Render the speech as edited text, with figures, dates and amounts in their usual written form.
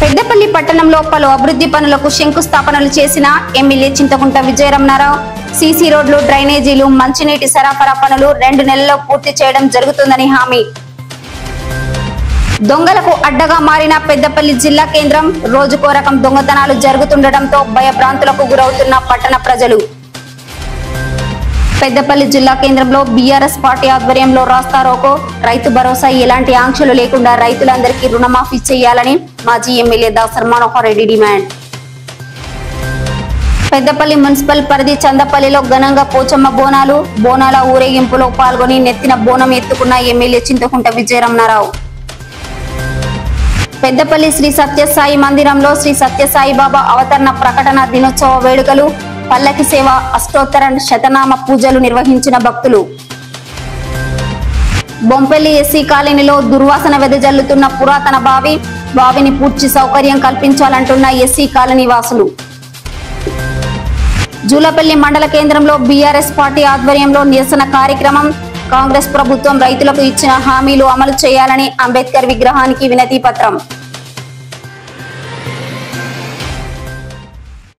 పెద్దపల్లి పట్టణంలో పలు అభివృద్ధి పనులకు శంకుస్థాపనలు చేసిన ఎమ్మెల్యే చింతకుంట విజయరమణారావు సీసీ రోడ్లు డ్రైనేజీలు మంచినీటి సరఫరా పనులు 2 నెలల్లో పూర్తి చేయడం జరుగుతుందని హామీ. దొంగలకు అడ్డగా మారిన పెద్దపల్లి జిల్లా కేంద్రం రోజుకో రకం దొంగతనాలు జరుగుతుండడంతో భయభ్రాంతులకు గురవుతున్న పట్టణ ప్రజలు. పెద్దపల్లి జిల్లా కేంద్రంలో బీఆర్ఎస్ పార్టీ ఆధ్వర్యంలో రాస్తారోకో రైతు భరోసా ఎలాంటి ఆంక్షలు లేకుండా రైతులందరికీ రుణమాఫీ చేయాలని మాజీ MLA Dasari Manohar Reddy demand. Peddapalli municipal పరిధి చందపల్లిలో ఘనంగా పోచమ్మ బోనాలు బోనాల ఊరేగింపులో పాల్గొని నెత్తిన బోనం ఎత్తుకున్న ఎమ్మెల్యే చింతకుంట విజయరమణారావు. పెద్దపల్లి శ్రీ సత్యసాయి మందిరంలో శ్రీ సత్యసాయి బాబా అవతరణ ప్రకటన దినోత్సవ వేడుకలు పల్లకి సేవ అష్టోత్తర శతనామ పూజలు నిర్వహించిన భక్తులు. బొంపల్లి ఎస్సీ కాలనీలో దుర్వాసన వెదజల్లుతున్న పురాతన బావిని పూడ్చి సౌకర్యం కల్పించాలంటున్న ఎస్సీ కాలనీ వాసులు. జూలపల్లి మండల కేంద్రంలో బీఆర్ఎస్ పార్టీ ఆధ్వర్యంలో నిరసన కార్యక్రమం. కాంగ్రెస్ ప్రభుత్వం రైతులకు ఇచ్చిన హామీలు అమలు చేయాలని అంబేద్కర్ విగ్రహానికి వినతి పత్రం.